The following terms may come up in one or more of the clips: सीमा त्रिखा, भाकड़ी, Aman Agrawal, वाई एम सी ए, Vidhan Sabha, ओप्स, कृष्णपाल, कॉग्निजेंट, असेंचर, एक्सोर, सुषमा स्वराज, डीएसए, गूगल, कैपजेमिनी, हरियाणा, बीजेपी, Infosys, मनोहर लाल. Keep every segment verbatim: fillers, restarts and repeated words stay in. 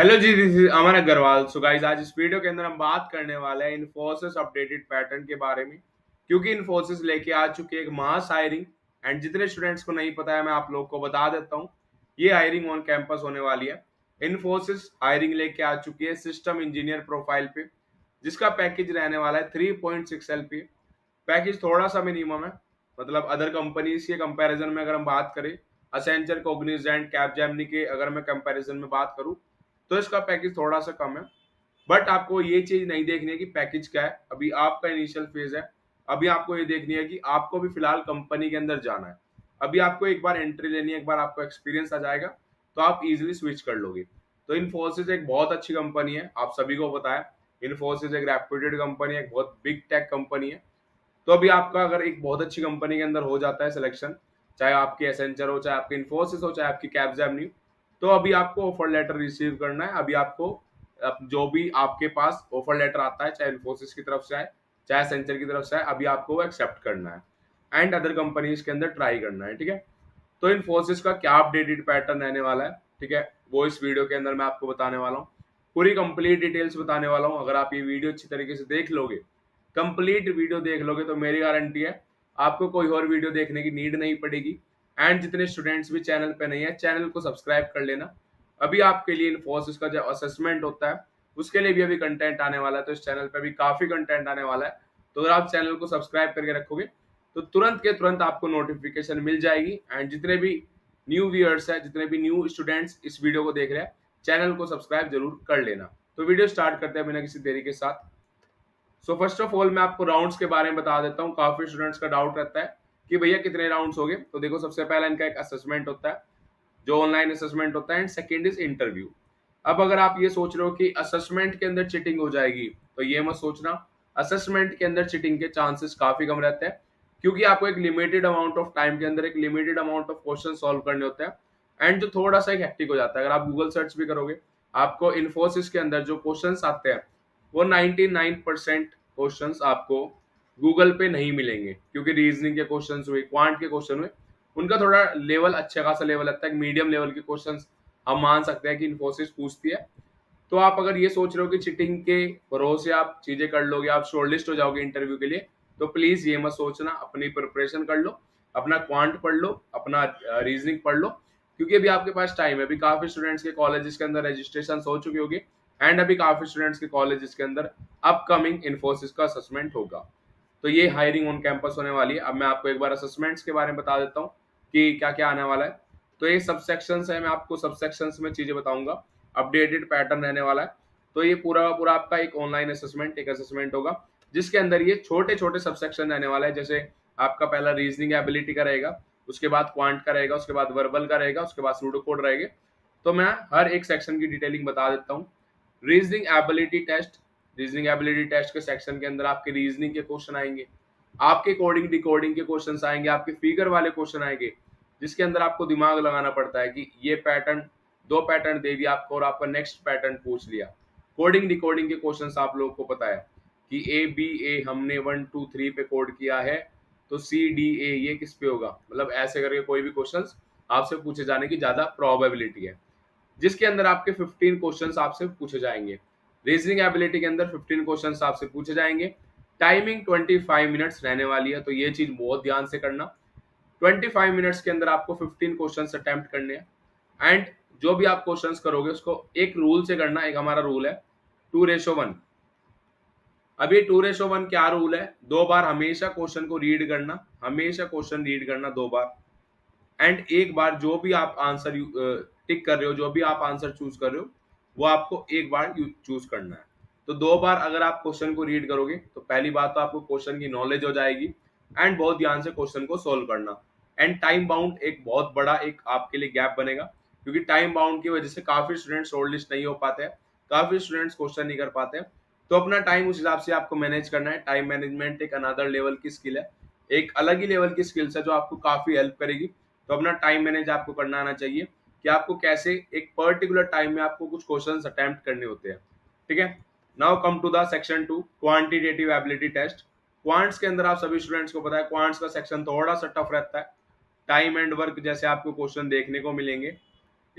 Hello ji, this is Aman Agarwal. So guys, आज इस video के अंदर हम बात करने वाले हैं इन्फोसिस अपडेटेड पैटर्न के बारे में, क्योंकि इन्फोसिस लेके आ चुकी है एक मास हायरिंग। एंड जितने स्टूडेंट्स को नहीं पता है, मैं आप लोग को बता देता हूँ, ये हायरिंग ऑन कैंपस होने वाली है। इन्फोसिस हायरिंग लेके आ चुकी है सिस्टम इंजीनियर प्रोफाइल पे, जिसका पैकेज रहने वाला है three point six L P. Package थोड़ा सा मिनिमम है, मतलब अदर कंपनीज के कंपेरिजन में अगर हम बात करें, असेंचर, कॉग्निजेंट, कैपजेमिनी के अगर मैं कंपेरिजन में बात करूँ तो इसका पैकेज थोड़ा सा कम है। बट आपको ये चीज़ नहीं देखनी है कि पैकेज क्या है, अभी आपका इनिशियल फेज है। अभी आपको ये देखनी है कि आपको भी फिलहाल कंपनी के अंदर जाना है। अभी आपको एक बार एंट्री लेनी है, एक बार आपको एक्सपीरियंस आ जाएगा तो आप इजीली स्विच कर लोगे। तो इन्फोसिस एक बहुत अच्छी कंपनी है, आप सभी को पता है। इन्फोसिस एक रेप्यूटेड कंपनी है, एक बहुत बिग टेक कंपनी है। तो अभी आपका अगर एक बहुत अच्छी कंपनी के अंदर हो जाता है सिलेक्शन, चाहे आपकी एसेंचर हो, चाहे आपकी इन्फोसिस हो, चाहे आपकी कैपजेमिनी, तो अभी आपको ऑफर लेटर रिसीव करना है। अभी आपको जो भी आपके पास ऑफर लेटर आता है, चाहे इन्फोसिस की तरफ से आए, चाहे सेंचर की तरफ से आए, अभी आपको वो एक्सेप्ट करना है एंड अदर कंपनीज के अंदर ट्राई करना है। ठीक है, तो इन्फोसिस का क्या अपडेटेड पैटर्न रहने वाला है, ठीक है, वो इस वीडियो के अंदर मैं आपको बताने वाला हूँ। पूरी कंप्लीट डिटेल्स बताने वाला हूँ। अगर आप ये वीडियो अच्छी तरीके से देख लोगे, कंप्लीट वीडियो देख लोगे, तो मेरी गारंटी है आपको कोई और वीडियो देखने की नीड नहीं पड़ेगी। एंड जितने स्टूडेंट्स भी चैनल पे नहीं है, चैनल को सब्सक्राइब कर लेना। अभी आपके लिए इन्फोसिस का जो असेसमेंट होता है, उसके लिए भी अभी कंटेंट आने वाला है। तो इस चैनल पे भी काफ़ी कंटेंट आने वाला है। तो अगर आप चैनल को सब्सक्राइब करके रखोगे तो तुरंत के तुरंत आपको नोटिफिकेशन मिल जाएगी। एंड जितने भी न्यू व्यूअर्स हैं, जितने भी न्यू स्टूडेंट्स इस वीडियो को देख रहे हैं, चैनल को सब्सक्राइब जरूर कर लेना। तो वीडियो स्टार्ट करते हैं बिना किसी देरी के साथ। सो फर्स्ट ऑफ ऑल मैं आपको राउंड्स के बारे में बता देता हूँ। काफ़ी स्टूडेंट्स का डाउट रहता है कि भैया कितने राउंड्स हो गए। तो देखो, सबसे पहला इनका एक असेसमेंट होता है, जो ऑनलाइन असेसमेंट होता है, एंड सेकंड इज इंटरव्यू। अब अगर आप ये सोच रहे हो कि असेसमेंट के अंदर चीटिंग हो जाएगी, तो ये मत सोचना। असेसमेंट के अंदर चीटिंग के चांसेस काफ़ी कम रहते हैं, क्योंकि आपको एक लिमिटेड अमाउंट ऑफ टाइम के अंदर एक limited amount of question solve करने होते हैं। एंड जो थोड़ा सा एक हेक्टिक हो जाता है, अगर आप गूगल सर्च भी करोगे, आपको इन्फोसिस के अंदर जो क्वेश्चन आते हैं वो नाइन्टी नाइन परसेंट क्वेश्चन आपको गूगल पे नहीं मिलेंगे, क्योंकि रीजनिंग के क्वेश्चंस हुए, क्वांट के क्वेश्चन हुए, उनका थोड़ा लेवल अच्छा खासा लेवल लगता है। मीडियम लेवल के क्वेश्चंस हम मान सकते हैं कि इन्फोसिस पूछती है। तो आप अगर ये सोच रहे हो कि चिटिंग के भरोसे आप चीज़ें कर लोगे, आप शॉर्टलिस्ट हो जाओगे इंटरव्यू के लिए, तो प्लीज़ ये मत सोचना। अपनी प्रिपरेशन कर लो, अपना क्वांट पढ़ लो, अपना रीजनिंग पढ़ लो, क्योंकि अभी आपके पास टाइम है। अभी काफ़ी स्टूडेंट्स के कॉलेजेस के अंदर रजिस्ट्रेशन हो चुके होंगे एंड अभी काफ़ी स्टूडेंट्स के कॉलेजेस के अंदर अपकमिंग इन्फोसिस का असेसमेंट होगा। तो ये हायरिंग ऑन कैंपस होने वाली है। अब मैं आपको एक बार असेसमेंट्स के बारे में बता देता हूँ कि क्या क्या आने वाला है। तो ये सब सेक्शंस है, मैं आपको सब सेक्शंस में चीज़ें बताऊंगा। अपडेटेड पैटर्न रहने वाला है। तो ये पूरा पूरा आपका एक ऑनलाइन असेसमेंट एक असेसमेंट होगा, जिसके अंदर ये छोटे छोटे सब सेक्शन रहने वाला है। जैसे आपका पहला रीजनिंग एबिलिटी का रहेगा, उसके बाद क्वांट का रहेगा, उसके बाद वर्बल का रहेगा, उसके बाद सूडो कोड रहेगा। तो मैं हर एक सेक्शन की डिटेलिंग बता देता हूँ। Reasoning ability test, reasoning ability test के सेक्शन के अंदर आपके रीजनिंग के क्वेश्चन आएंगे, आपके कोडिंग डिकोडिंग के क्वेश्चंस आएंगे, आपके फिगर वाले क्वेश्चन आएंगे, जिसके अंदर आपको दिमाग लगाना पड़ता है कि ये पैटर्न, दो पैटर्न दे दिया आपको और आपका नेक्स्ट पैटर्न पूछ लिया। कोडिंग डिकोडिंग के क्वेश्चंस आप लोगों को पता है कि ए बी ए हमने वन टू थ्री पे कोड किया है, तो सी डी ए ये किस पे होगा, मतलब ऐसे करके कोई भी क्वेश्चन आपसे पूछे जाने की ज़्यादा प्रॉबेबिलिटी है, जिसके अंदर आपके फिफ्टीन क्वेश्चन आपसे पूछे जाएंगे। रीजनिंग एबिलिटी के अंदर फिफ्टीन क्वेश्चंस आपसे पूछे जाएंगे। टाइमिंग पच्चीस मिनट्स रहने वाली है, तो ये चीज़ बहुत ध्यान से करना। पच्चीस मिनट्स के अंदर आपको पंद्रह क्वेश्चंस अटैम्प्ट करने हैं। एंड जो भी आप क्वेश्चंस करोगे उसको एक रूल से करना। एक हमारा रूल है टू रेशो वन। अब ये टू रेशो वन क्या रूल है? दो बार हमेशा क्वेश्चन को रीड करना, हमेशा क्वेश्चन रीड करना दो बार। एंड एक बार जो भी आप आंसर टिक कर रहे हो, जो भी आप आंसर चूज कर रहे हो, वो आपको एक बार चूज करना है। तो दो बार अगर आप क्वेश्चन को रीड करोगे तो पहली बात तो आपको क्वेश्चन की नॉलेज हो जाएगी एंड बहुत ध्यान से क्वेश्चन को सोल्व करना। एंड टाइम बाउंड एक बहुत बड़ा एक आपके लिए गैप बनेगा, क्योंकि टाइम बाउंड की वजह से काफ़ी स्टूडेंट्स शॉर्टलिस्ट नहीं हो पाते हैं, काफ़ी स्टूडेंट्स क्वेश्चन नहीं कर पाते हैं। तो अपना टाइम उस हिसाब से आपको मैनेज करना है। टाइम मैनेजमेंट एक अनदर लेवल की स्किल है, एक अलग ही लेवल की स्किल्स है जो आपको काफ़ी हेल्प करेगी। तो अपना टाइम मैनेज आपको करना आना चाहिए कि आपको कैसे एक पर्टिकुलर टाइम में आपको कुछ क्वेश्चंस अटैम्प्ट करने होते हैं। ठीक है, now come to the section two, quantitative ability test. Quants के अंदर आप सभी स्टूडेंट्स को पता है क्वांट्स का सेक्शन थोड़ा सा टफ रहता है। टाइम एंड वर्क जैसे आपको क्वेश्चन देखने को मिलेंगे।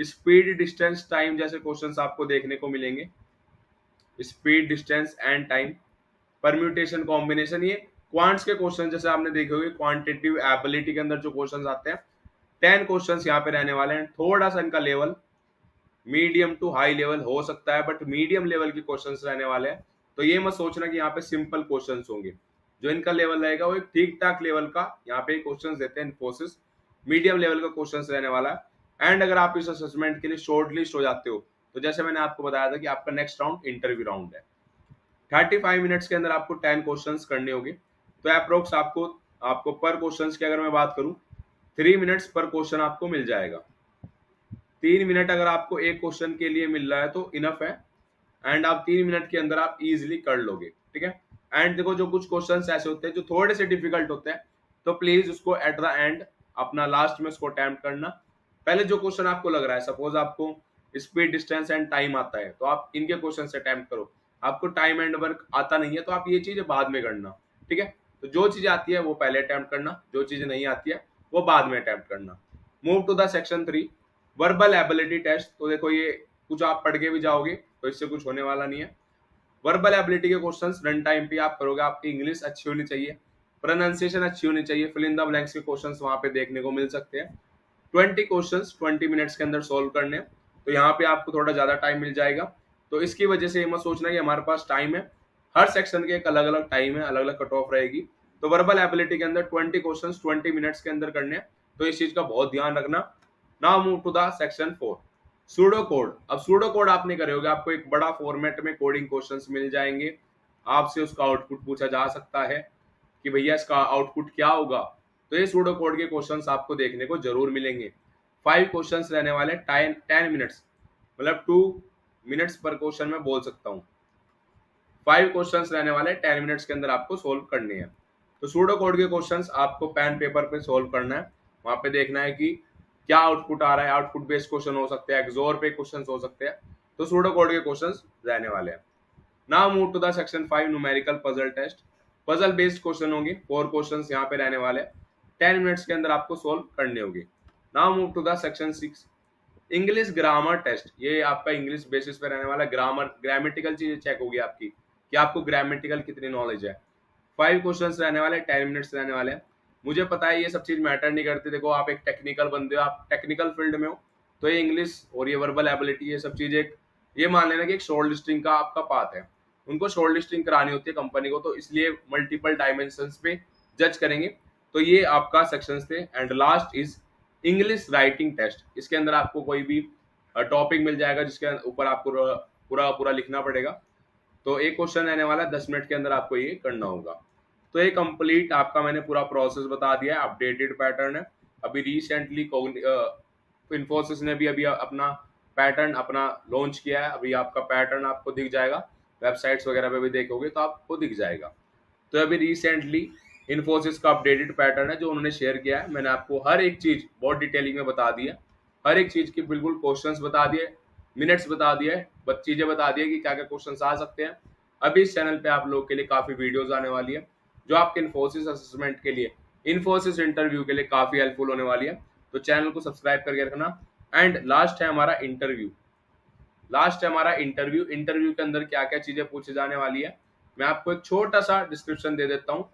स्पीड डिस्टेंस टाइम जैसे क्वेश्चंस आपको देखने को मिलेंगे। Speed distance and time, permutation combination, ये क्वांट्स के क्वेश्चन जैसे आपने देखे होंगे क्वांटिटेटिव एबिलिटी के अंदर जो क्वेश्चंस आते हैं। टेन क्वेश्चंस यहाँ पे रहने वाले हैं। थोड़ा सा इनका level medium to high level हो सकता है, बट मीडियम लेवल के क्वेश्चंस रहने वाले हैं, तो ये मत सोचना कि यहाँ पे सिंपल क्वेश्चंस होंगे। जो इनका लेवल रहेगा वो एक ठीक ठाक लेवल का यहाँ पे क्वेश्चंस देते हैं इन्फोसिस। मीडियम लेवल का क्वेश्चंस रहने वाला है। एंड अगर आप इस असेसमेंट के लिए शॉर्ट लिस्ट हो जाते हो तो जैसे मैंने आपको बताया था कि आपका नेक्स्ट राउंड इंटरव्यू राउंड है। थर्टी फाइव मिनट्स के अंदर आपको टेन क्वेश्चंस करने होंगे, तो अप्रोक्स आपको आपको पर क्वेश्चंस की अगर मैं बात करूं थ्री मिनट्स पर क्वेश्चन आपको मिल जाएगा। तीन मिनट अगर आपको एक क्वेश्चन के लिए मिल रहा है तो इनफ है, एंड आप तीन मिनट के अंदर आप इजिली कर लोगे, ठीक है। एंड देखो जो कुछ क्वेश्चंस ऐसे होते हैं जो थोड़े से डिफिकल्ट होते हैं, तो प्लीज उसको एट द एंड अपना लास्ट में उसको अटेम्प्ट करना। पहले जो क्वेश्चन आपको लग रहा है, सपोज आपको स्पीड डिस्टेंस एंड टाइम आता है, तो आप इनके क्वेश्चन से अटेम्प्ट करो। आपको टाइम एंड वर्क आता नहीं है तो आप ये चीजें बाद में करना, ठीक है। तो जो चीजें आती है वो पहले अटेम्प्ट करना, जो चीजें नहीं आती है वो बाद में अटेम्प्ट करना। Move to the section three, verbal ability test. तो देखो ये कुछ आप पढ़ के भी जाओगे तो इससे कुछ होने वाला नहीं है। वर्बल एबिलिटी के क्वेश्चंस रन टाइम पे आप करोगे। आपकी इंग्लिश अच्छी होनी चाहिए, प्रोनाउंसिएशन अच्छी होनी चाहिए। फिल इन द ब्लैंक्स के क्वेश्चंस वहाँ पे देखने को मिल सकते हैं। ट्वेंटी क्वेश्चंस ट्वेंटी मिनट्स के अंदर सॉल्व करने, तो यहाँ पे आपको थोड़ा ज़्यादा टाइम मिल जाएगा। तो इसकी वजह से ये मत सोचना कि हमारे पास टाइम है। हर सेक्शन के एक अलग अलग टाइम है, अलग अलग कट ऑफ रहेगी। तो वर्बल एबिलिटी के अंदर ट्वेंटी क्वेश्चन ट्वेंटी मिनट्स के अंदर करने, तो इस चीज़ का बहुत ध्यान रखना। Now move to the section four, pseudo code. अब सूडो कोड आप नहीं करोगे, आपको एक बड़ा फॉर्मेट में कोडिंग क्वेश्चंस मिल जाएंगे। आपसे उसका आउटपुट पूछा जा सकता है कि भैया इसका आउटपुट क्या होगा, तो ये सूडो कोड के क्वेश्चंस आपको देखने को जरूर मिलेंगे। फाइव क्वेश्चंस रहने वाले, टाइम टेन मिनट्स, मतलब टू मिनट्स पर क्वेश्चन मैं बोल सकता हूँ। फाइव क्वेश्चंस रहने वाले, टेन मिनट्स के अंदर आपको सोल्व करने हैं। तो सूडो कोड के क्वेश्चंस आपको पेन पेपर पे सोल्व करना है। वहाँ पे देखना है कि क्या आउटपुट आ रहा है। आउटपुट बेस्ड क्वेश्चन हो सकते हैं, एक्सोर पे क्वेश्चन हो सकते हैं, तो सूडो कोड के क्वेश्चंस रहने वाले हैं। Now move to the section five, numerical puzzle test. Puzzle based question होंगे, फोर क्वेश्चंस यहाँ पे रहने वाले हैं। टेन मिनट्स के अंदर आपको सोल्व करने होंगे। Now move to the section six, English grammar test. ये आपका इंग्लिश बेसिस पे रहने वाला, ग्रामर ग्रामेटिकल चीजें चेक होगी आपकी कि आपको ग्रामेटिकल कितनी नॉलेज है। फाइव क्वेश्चंस रहने वाले, टेन मिनट्स रहने वाले हैं। मुझे पता है ये सब चीज़ मैटर नहीं करती। देखो आप एक टेक्निकल बंदे हो, आप टेक्निकल फील्ड में हो, तो ये इंग्लिश और ये वर्बल एबिलिटी ये सब चीज़ें एक ये मान लेना कि एक शॉर्ट लिस्टिंग का आपका पाथ है। उनको शॉर्ट लिस्टिंग करानी होती है कंपनी को, तो इसलिए मल्टीपल डायमेंशंस पे जज करेंगे। तो ये आपका सेक्शंस थे। And last is English writing test. इसके अंदर आपको कोई भी टॉपिक मिल जाएगा जिसके ऊपर आपको पूरा पूरा लिखना पड़ेगा। तो एक क्वेश्चन रहने वाला है, दस मिनट के अंदर आपको ये करना होगा। तो ये कंप्लीट आपका मैंने पूरा प्रोसेस बता दिया है। अपडेटेड पैटर्न है। अभी रिसेंटली इन्फोसिस ने भी अभी अपना पैटर्न अपना लॉन्च किया है। अभी आपका पैटर्न आपको दिख जाएगा, वेबसाइट्स वगैरह पे भी देखोगे तो आपको दिख जाएगा। तो अभी रिसेंटली इन्फोसिस का अपडेटेड पैटर्न है जो उन्होंने शेयर किया है। मैंने आपको हर एक चीज़ बहुत डिटेलिंग में बता दी है, हर एक चीज़ की बिल्कुल क्वेश्चन बता दिए, मिनट्स बता दिए, चीज़ें बता दिए कि क्या क्या क्वेश्चन आ सकते हैं। अभी इस चैनल पर आप लोग के लिए काफ़ी वीडियोज़ आने वाली है जो आपके इन्फोसिस असेसमेंट के लिए, इन्फोसिस इंटरव्यू के लिए काफ़ी हेल्पफुल होने वाली है। तो चैनल को सब्सक्राइब करके रखना। एंड लास्ट है हमारा इंटरव्यू, लास्ट है हमारा इंटरव्यू। इंटरव्यू के अंदर क्या क्या चीज़ें पूछी जाने वाली है, मैं आपको एक छोटा सा डिस्क्रिप्शन दे देता हूँ।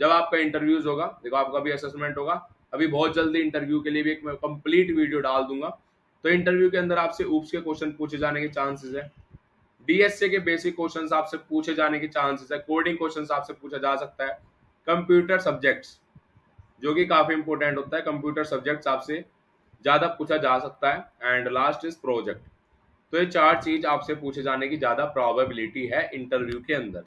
जब आपका इंटरव्यूज़ होगा, देखो आपका भी असेसमेंट होगा, अभी बहुत जल्दी इंटरव्यू के लिए भी एक मैं कंप्लीट वीडियो डाल दूंगा। तो इंटरव्यू के अंदर आपसे ओप्स के क्वेश्चन पूछे जाने के चांसेस है, डीएसए के बेसिक क्वेश्चंस आपसे पूछे जाने के चांसेस है, कोडिंग क्वेश्चंस आपसे पूछा जा सकता है, कंप्यूटर सब्जेक्ट्स जो कि काफ़ी इंपॉर्टेंट होता है, कंप्यूटर सब्जेक्ट्स आपसे ज़्यादा पूछा जा सकता है। And last is project. तो ये चार चीज़ आपसे पूछे जाने की ज़्यादा प्रोबेबिलिटी है इंटरव्यू के अंदर।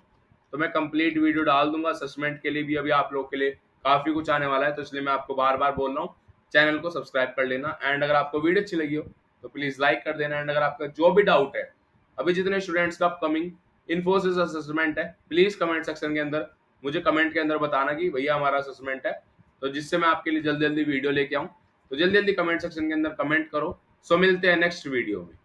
तो मैं कंप्लीट वीडियो डाल दूंगा। असेसमेंट के लिए भी अभी आप लोग के लिए काफ़ी कुछ आने वाला है, तो इसलिए मैं आपको बार बार बोल रहा हूँ चैनल को सब्सक्राइब कर लेना। एंड अगर आपको वीडियो अच्छी लगी हो तो प्लीज़ लाइक कर देना। एंड अगर आपका जो भी डाउट है, अभी जितने स्टूडेंट्स का अपकमिंग इन्फोसिस असेसमेंट है, प्लीज़ कमेंट सेक्शन के अंदर मुझे कमेंट के अंदर बताना कि भैया हमारा असेसमेंट है, तो जिससे मैं आपके लिए जल्दी जल्दी वीडियो लेके आऊँ। तो जल्दी जल्दी कमेंट सेक्शन के अंदर कमेंट करो। सो मिलते हैं नेक्स्ट वीडियो में।